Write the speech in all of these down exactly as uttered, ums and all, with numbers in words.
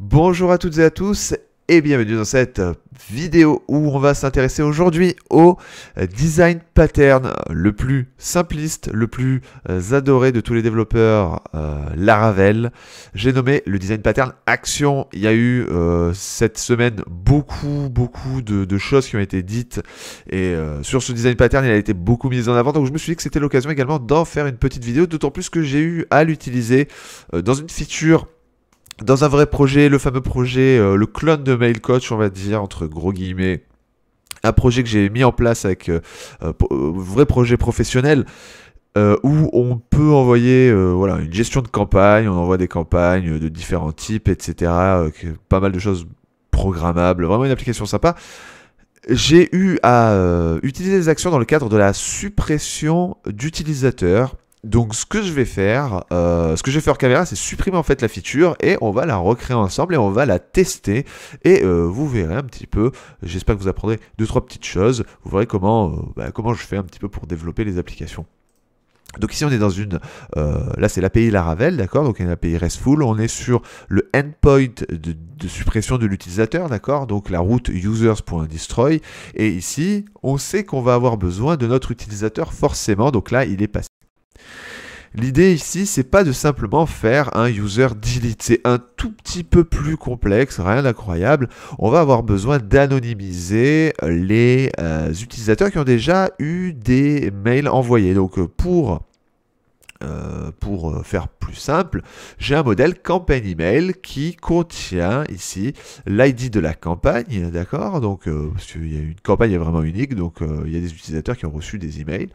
Bonjour à toutes et à tous et bienvenue dans cette vidéo où on va s'intéresser aujourd'hui au design pattern le plus simpliste, le plus adoré de tous les développeurs euh, Laravel. J'ai nommé le design pattern action. Il y a eu euh, cette semaine beaucoup, beaucoup de, de choses qui ont été dites et euh, sur ce design pattern, il a été beaucoup mis en avant. Donc je me suis dit que c'était l'occasion également d'en faire une petite vidéo, d'autant plus que j'ai eu à l'utiliser euh, dans une feature dans un vrai projet, le fameux projet, euh, le clone de MailCoach, on va dire, entre gros guillemets, un projet que j'ai mis en place avec euh, euh, vrai projet professionnel, euh, où on peut envoyer euh, voilà, une gestion de campagne, on envoie des campagnes de différents types, et cetera, euh, pas mal de choses programmables, vraiment une application sympa. J'ai eu à euh, utiliser des actions dans le cadre de la suppression d'utilisateurs. Donc ce que je vais faire, euh, ce que je vais faire en caméra, c'est supprimer en fait la feature et on va la recréer ensemble et on va la tester. Et euh, vous verrez un petit peu, j'espère que vous apprendrez deux trois petites choses, vous verrez comment, euh, bah, comment je fais un petit peu pour développer les applications. Donc ici on est dans une, euh, là c'est l'A P I Laravel, d'accord, donc une A P I RESTful, on est sur le endpoint de, de suppression de l'utilisateur, d'accord, donc la route users.destroy, et ici on sait qu'on va avoir besoin de notre utilisateur forcément, donc là il est passé. L'idée ici, c'est pas de simplement faire un user delete, c'est un tout petit peu plus complexe, rien d'incroyable. On va avoir besoin d'anonymiser les euh, utilisateurs qui ont déjà eu des mails envoyés. Donc pour, euh, pour faire plus simple, j'ai un modèle campagne email qui contient ici l'I D de la campagne, d'accord? Donc euh, parce qu'il y a une campagne est vraiment unique, donc euh, il y a des utilisateurs qui ont reçu des emails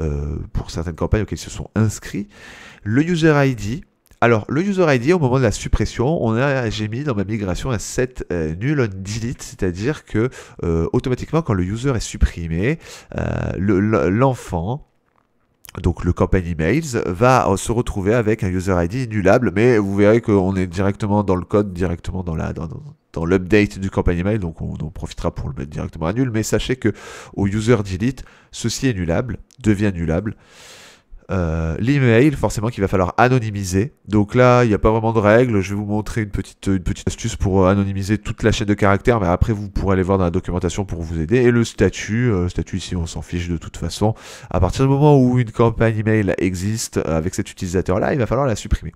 euh, pour certaines campagnes auxquelles ils se sont inscrits. Le user I D. Alors le user I D au moment de la suppression, on a j'ai mis dans ma migration un set euh, null on delete, c'est-à-dire que euh, automatiquement quand le user est supprimé, euh, le, l'enfant donc le campagne emails va se retrouver avec un user I D nullable, mais vous verrez qu'on est directement dans le code, directement dans la dans, dans l'update du campagne email, donc on en profitera pour le mettre directement à nul. Mais sachez que au user delete, ceci est nullable, devient nullable. Euh, l'email forcément qu'il va falloir anonymiser, donc là il n'y a pas vraiment de règle, je vais vous montrer une petite, une petite astuce pour anonymiser toute la chaîne de caractères, mais après vous pourrez aller voir dans la documentation pour vous aider. Et le statut, euh, statut ici on s'en fiche de toute façon, à partir du moment où une campagne email existe euh, avec cet utilisateur là, il va falloir la supprimer.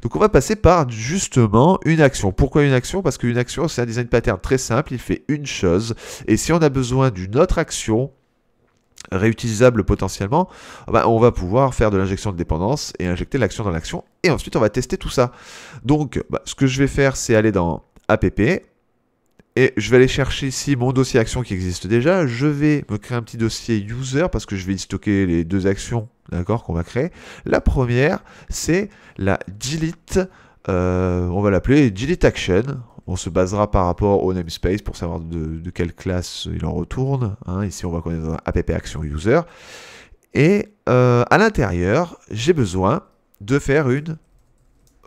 Donc on va passer par justement une action. Pourquoi une action? Parce qu'une action c'est un design pattern très simple, il fait une chose, et si on a besoin d'une autre action réutilisable potentiellement, bah on va pouvoir faire de l'injection de dépendance et injecter l'action dans l'action, et ensuite on va tester tout ça. Donc bah, ce que je vais faire c'est aller dans app et je vais aller chercher ici mon dossier action qui existe déjà, je vais me créer un petit dossier user parce que je vais y stocker les deux actions, d'accord, qu'on va créer. La première c'est la delete, euh, on va l'appeler delete action. On se basera par rapport au namespace pour savoir de, de quelle classe il en retourne. Hein, ici, on va connaître app action user. Et euh, à l'intérieur, j'ai besoin de faire une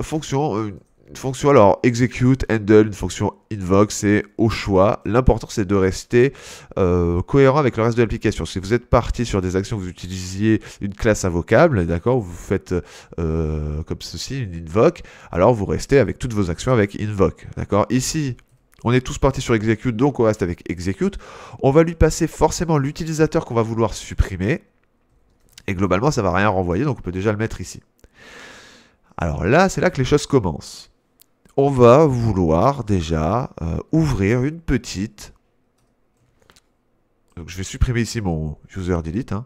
fonction, une fonction, alors execute, handle, une fonction invoke, c'est au choix. L'important, c'est de rester euh, cohérent avec le reste de l'application. Si vous êtes parti sur des actions, vous utilisiez une classe invocable, d'accord, vous faites euh, comme ceci, une invoke, alors vous restez avec toutes vos actions avec invoke, d'accord. Ici, on est tous partis sur execute, donc on reste avec execute. On va lui passer forcément l'utilisateur qu'on va vouloir supprimer, et globalement, ça ne va rien renvoyer, donc on peut déjà le mettre ici. Alors là, c'est là que les choses commencent. On va vouloir déjà euh, ouvrir une petite... Donc je vais supprimer ici mon user delete. Hein.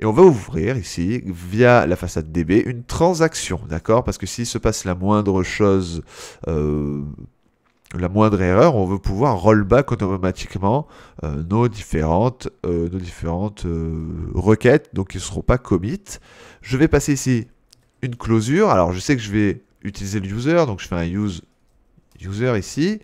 Et on va ouvrir ici, via la façade D B, une transaction, d'accord? Parce que s'il se passe la moindre chose, euh, la moindre erreur, on veut pouvoir rollback automatiquement euh, nos différentes, euh, nos différentes euh, requêtes, donc qui ne seront pas commit. Je vais passer ici une clausure. Alors je sais que je vais utiliser le user, donc je fais un use user ici,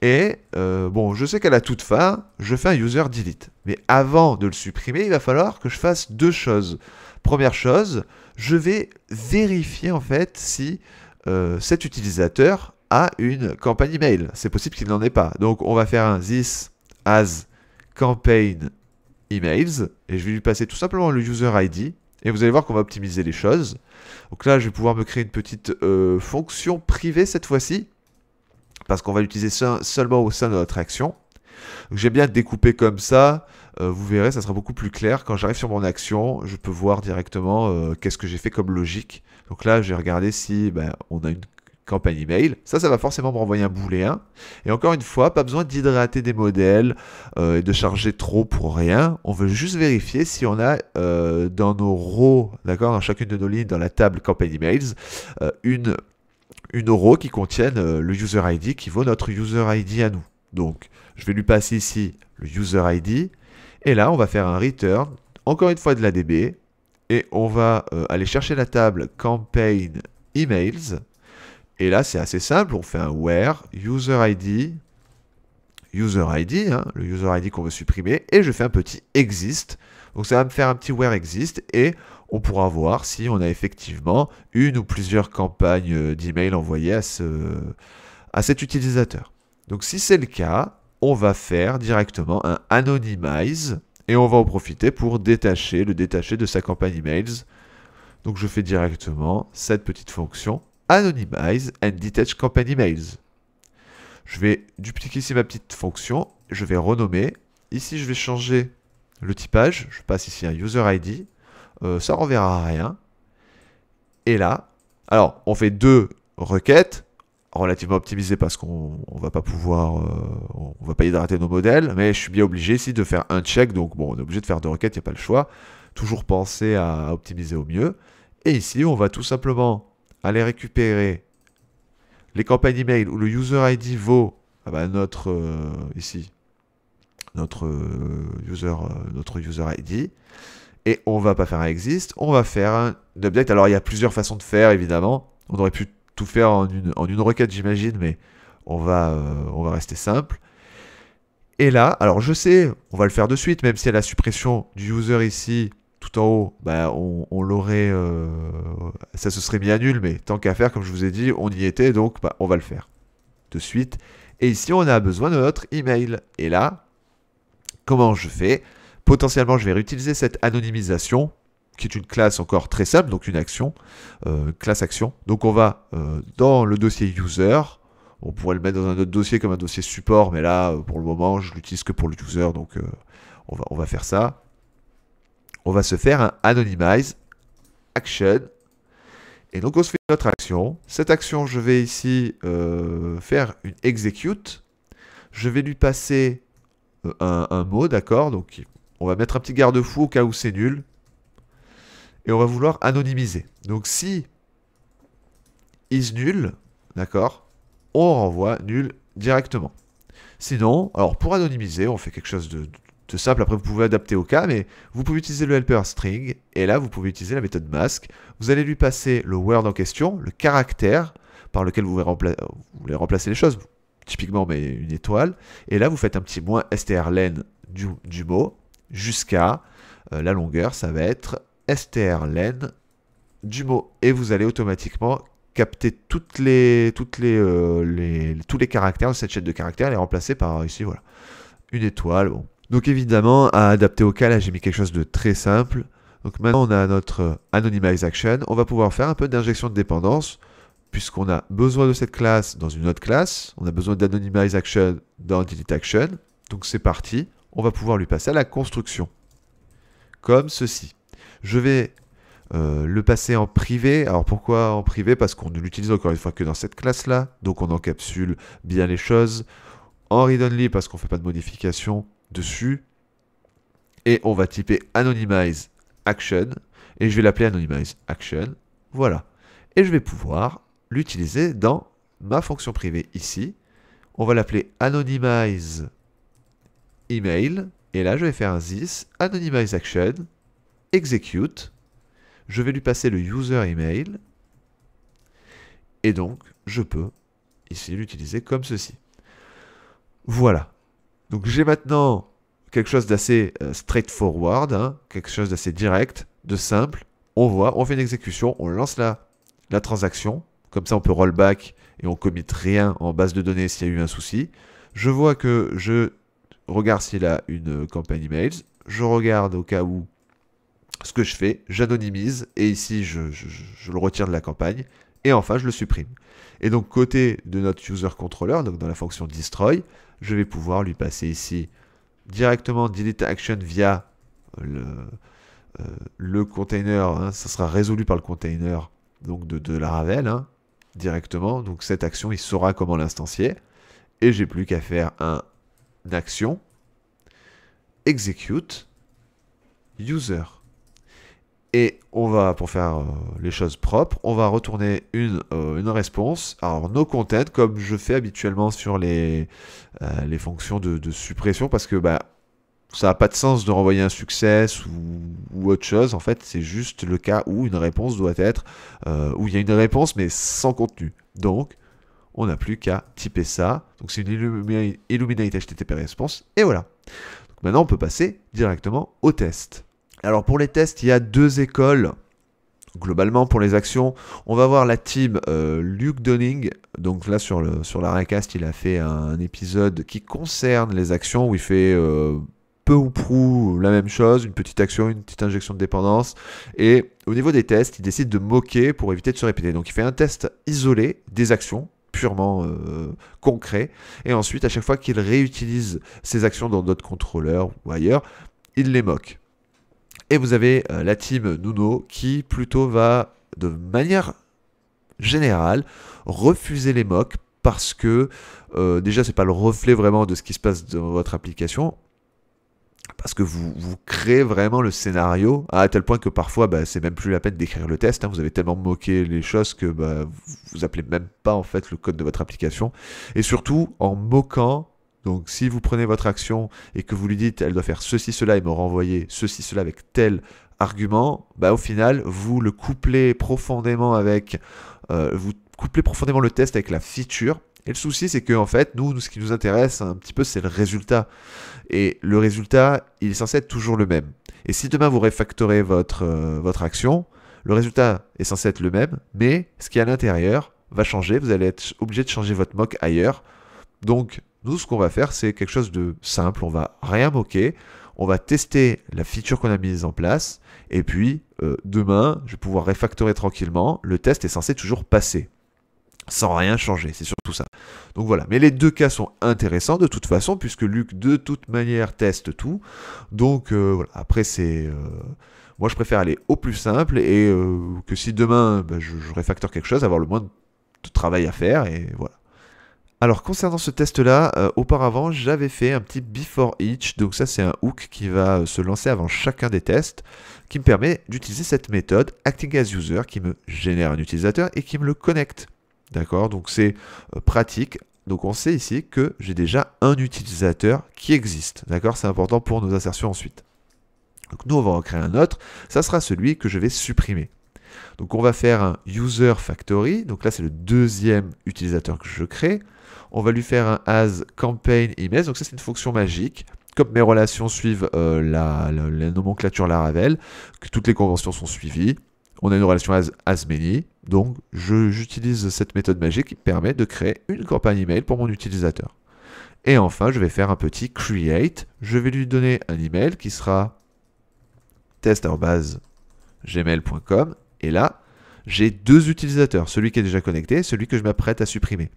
et euh, bon, je sais qu'à la toute fin, je fais un user delete, mais avant de le supprimer, il va falloir que je fasse deux choses. Première chose, je vais vérifier en fait si euh, cet utilisateur a une campagne email, c'est possible qu'il n'en ait pas, donc on va faire un this as campaign emails, et je vais lui passer tout simplement le user I D, et vous allez voir qu'on va optimiser les choses. Donc là, je vais pouvoir me créer une petite euh, fonction privée cette fois-ci. parce qu'on va l'utiliser seul, seulement au sein de notre action. J'aime bien découper comme ça, euh, vous verrez, ça sera beaucoup plus clair. Quand j'arrive sur mon action, je peux voir directement euh, qu'est-ce que j'ai fait comme logique. Donc là, j'ai regardé si ben, on a une campagne email. Ça, ça va forcément me renvoyer un booléen. Et encore une fois, pas besoin d'hydrater des modèles euh, et de charger trop pour rien. On veut juste vérifier si on a euh, dans nos rows, d'accord, dans chacune de nos lignes, dans la table campagne emails, euh, une, une row qui contienne euh, le user I D qui vaut notre user I D à nous. Donc, je vais lui passer ici le user I D. Et là, on va faire un return, encore une fois de l'A D B. Et on va euh, aller chercher la table campaign emails. Et là, c'est assez simple, on fait un where user I D, user I D, hein, le user I D qu'on veut supprimer, et je fais un petit exist. Donc ça va me faire un petit where exist, et on pourra voir si on a effectivement une ou plusieurs campagnes d'email envoyées à, ce, à cet utilisateur. Donc si c'est le cas, on va faire directement un anonymize, et on va en profiter pour détacher, le détacher de sa campagne emails. Donc je fais directement cette petite fonction. Anonymize and Detach Campaign Emails. Je vais dupliquer ici ma petite fonction, je vais renommer. Ici, je vais changer le typage. Je passe ici un User I D. Euh, ça ne renverra rien. Et là, alors, on fait deux requêtes relativement optimisées parce qu'on ne va pas pouvoir, euh, on va pas hydrater nos modèles, mais je suis bien obligé ici de faire un check. Donc, bon, on est obligé de faire deux requêtes, il n'y a pas le choix. Toujours penser à optimiser au mieux. Et ici, on va tout simplement aller récupérer les campagnes email où le user I D vaut ah bah notre euh, ici notre euh, user euh, notre user I D, et on va pas faire un exist, on va faire un update. Alors il y a plusieurs façons de faire, évidemment, on aurait pu tout faire en une en une requête, j'imagine, mais on va euh, on va rester simple. Et là, alors je sais, on va le faire de suite, même si à la suppression du user ici tout en haut, bah on, on l'aurait, euh, ça se serait mis à nul, mais tant qu'à faire, comme je vous ai dit, on y était, donc bah, on va le faire de suite. Et ici, on a besoin de notre email. Et là, comment je fais? Potentiellement, je vais réutiliser cette anonymisation, qui est une classe encore très simple, donc une action, euh, classe action. Donc on va euh, dans le dossier user, on pourrait le mettre dans un autre dossier comme un dossier support, mais là, pour le moment, je l'utilise que pour le user, donc euh, on, va, on va faire ça. On va se faire un Anonymize Action. Et donc, on se fait notre action. Cette action, je vais ici euh, faire une Execute. Je vais lui passer euh, un, un mot, d'accord? Donc, on va mettre un petit garde-fou au cas où c'est nul. Et on va vouloir anonymiser. Donc, si is nul, d'accord? On renvoie nul directement. Sinon, alors pour anonymiser, on fait quelque chose de... de C'est simple, après vous pouvez adapter au cas, mais vous pouvez utiliser le helper string, et là vous pouvez utiliser la méthode mask. Vous allez lui passer le word en question, le caractère par lequel vous voulez, rempla vous voulez remplacer les choses, typiquement mais une étoile, et là vous faites un petit moins strlen du, du mot jusqu'à euh, la longueur, ça va être strlen du mot, et vous allez automatiquement capter toutes les, toutes les, euh, les, tous les caractères de cette chaîne de caractères et les remplacer par ici, voilà, une étoile, bon. Donc évidemment, à adapter au cas, là j'ai mis quelque chose de très simple. Donc maintenant on a notre Anonymize Action. On va pouvoir faire un peu d'injection de dépendance, puisqu'on a besoin de cette classe dans une autre classe. On a besoin d'Anonymize Action dans DeleteAction. Donc c'est parti. On va pouvoir lui passer à la construction. Comme ceci. Je vais euh, le passer en privé. Alors pourquoi en privé? Parce qu'on ne l'utilise encore une fois que dans cette classe-là. Donc on encapsule bien les choses. En read-only parce qu'on ne fait pas de modification dessus, et on va typer Anonymize Action, et je vais l'appeler Anonymize Action, voilà, et je vais pouvoir l'utiliser dans ma fonction privée ici. On va l'appeler Anonymize Email, et là je vais faire un this Anonymize Action Execute, je vais lui passer le user email, et donc je peux ici l'utiliser comme ceci. Voilà. Donc j'ai maintenant quelque chose d'assez euh, straightforward, hein, quelque chose d'assez direct, de simple. On voit, on fait une exécution, on lance la, la transaction. Comme ça, on peut rollback et on commit rien en base de données s'il y a eu un souci. Je vois que je regarde s'il a une euh, campagne emails. Je regarde au cas où ce que je fais, j'anonymise et ici, je, je, je le retire de la campagne. et enfin je le supprime. Et donc côté de notre user controller, donc dans la fonction destroy, je vais pouvoir lui passer ici directement DeleteAction via le, euh, le container, hein, ça sera résolu par le container donc de, de Laravel hein, directement, donc cette action il saura comment l'instancier, et j'ai plus qu'à faire un, une action execute user. Et on va, pour faire euh, les choses propres, on va retourner une, euh, une réponse, alors no content, comme je fais habituellement sur les, euh, les fonctions de, de suppression, parce que bah, ça n'a pas de sens de renvoyer un success ou, ou autre chose, en fait c'est juste le cas où une réponse doit être, euh, où il y a une réponse mais sans contenu. Donc on n'a plus qu'à typer ça, donc c'est une Illuminate H T T P Response, et voilà. Donc maintenant on peut passer directement au test. Alors pour les tests, il y a deux écoles, globalement pour les actions. On va voir la team euh, Luke Donning, donc là sur, le, sur la Racast, il a fait un épisode qui concerne les actions, où il fait euh, peu ou prou la même chose, une petite action, une petite injection de dépendance. Et au niveau des tests, il décide de moquer pour éviter de se répéter. Donc il fait un test isolé des actions, purement euh, concret. Et ensuite, à chaque fois qu'il réutilise ces actions dans d'autres contrôleurs ou ailleurs, il les moque. Et vous avez euh, la team Nuno qui plutôt va, de manière générale, refuser les mocks parce que, euh, déjà, ce n'est pas le reflet vraiment de ce qui se passe dans votre application, parce que vous, vous créez vraiment le scénario, à tel point que parfois, bah, c'est même plus la peine d'écrire le test, hein, vous avez tellement moqué les choses que bah, vous n'appelez même pas en fait, le code de votre application. Et surtout, en moquant, donc si vous prenez votre action et que vous lui dites elle doit faire ceci, cela et me renvoyer ceci, cela avec tel argument, bah, au final, vous le couplez profondément avec, euh, vous couplez profondément le test avec la feature. Et le souci, c'est que en fait, nous, nous, ce qui nous intéresse un petit peu, c'est le résultat. Et le résultat, il est censé être toujours le même. Et si demain, vous refactorez votre, euh, votre action, le résultat est censé être le même, mais ce qui est à l'intérieur va changer. Vous allez être obligé de changer votre mock ailleurs. Donc, nous, ce qu'on va faire, c'est quelque chose de simple. On va rien moquer. On va tester la feature qu'on a mise en place. Et puis, euh, demain, je vais pouvoir refactorer tranquillement. Le test est censé toujours passer, sans rien changer, c'est surtout ça. Donc voilà, mais les deux cas sont intéressants de toute façon, puisque Luc, de toute manière, teste tout. Donc euh, voilà, après c'est... Euh, moi je préfère aller au plus simple, et euh, que si demain bah, je, je réfactore quelque chose, avoir le moins de travail à faire, et voilà. Alors concernant ce test-là, euh, auparavant j'avais fait un petit before each, donc ça c'est un hook qui va se lancer avant chacun des tests, qui me permet d'utiliser cette méthode acting as user, qui me génère un utilisateur et qui me le connecte. D'accord, donc c'est pratique. Donc on sait ici que j'ai déjà un utilisateur qui existe. D'accord, c'est important pour nos insertions ensuite. Donc nous, on va en créer un autre. Ça sera celui que je vais supprimer. Donc on va faire un user factory. Donc là, c'est le deuxième utilisateur que je crée. On va lui faire un as campaign image. Donc ça, c'est une fonction magique. Comme mes relations suivent euh, la, la, la nomenclature Laravel, que toutes les conventions sont suivies. On a une relation as, as many, donc j'utilise cette méthode magique qui permet de créer une campagne email pour mon utilisateur. Et enfin, je vais faire un petit create. Je vais lui donner un email qui sera test arobase gmail point com. Et là, j'ai deux utilisateurs, celui qui est déjà connecté et celui que je m'apprête à supprimer.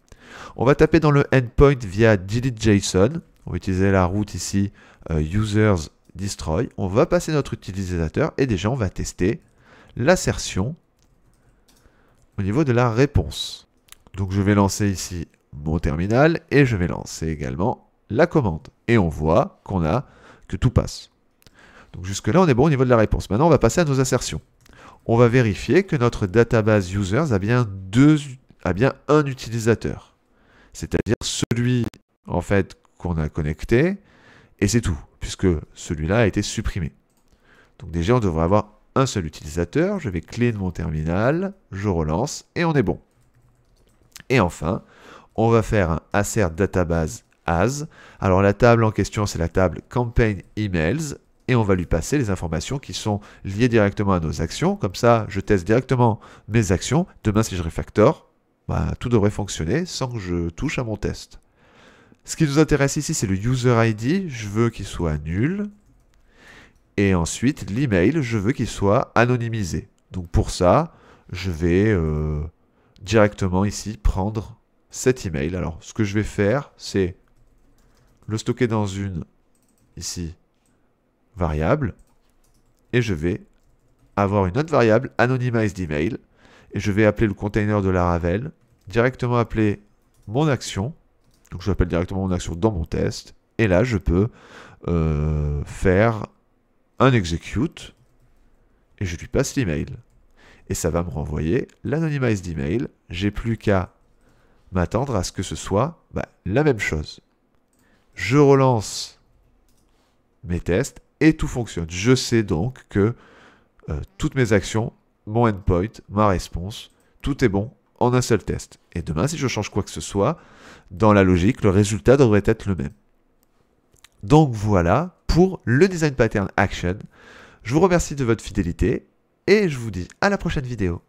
On va taper dans le endpoint via delete point json. On va utiliser la route ici euh, users destroy. On va passer notre utilisateur et déjà on va tester l'assertion au niveau de la réponse. Donc je vais lancer ici mon terminal et je vais lancer également la commande. Et on voit qu'on a que tout passe. Donc jusque là on est bon au niveau de la réponse. Maintenant on va passer à nos assertions. On va vérifier que notre database users a bien, deux, a bien un utilisateur. C'est-à-dire celui en fait qu'on a connecté, et c'est tout, puisque celui-là a été supprimé. Donc déjà on devrait avoir un seul utilisateur, je vais clean mon terminal, je relance et on est bon. Et enfin, on va faire un assert database as. Alors la table en question, c'est la table campaign emails et on va lui passer les informations qui sont liées directement à nos actions. Comme ça, je teste directement mes actions. Demain, si je refactore, bah, tout devrait fonctionner sans que je touche à mon test. Ce qui nous intéresse ici, c'est le user I D. Je veux qu'il soit nul. Et ensuite, l'email, je veux qu'il soit anonymisé. Donc pour ça, je vais, euh, directement ici prendre cet email. Alors ce que je vais faire, c'est le stocker dans une ici variable et je vais avoir une autre variable AnonymizeEmail et je vais appeler le container de Laravel, directement appeler mon action. Donc je l'appelle directement mon action dans mon test et là je peux euh, faire un execute et je lui passe l'email. Et ça va me renvoyer l'anonymized email. J'ai plus qu'à m'attendre à ce que ce soit bah, la même chose. Je relance mes tests et tout fonctionne. Je sais donc que euh, toutes mes actions, mon endpoint, ma réponse, tout est bon en un seul test. Et demain, si je change quoi que ce soit, dans la logique, le résultat devrait être le même. Donc voilà pour le Design Pattern Action. Je vous remercie de votre fidélité. Et je vous dis à la prochaine vidéo.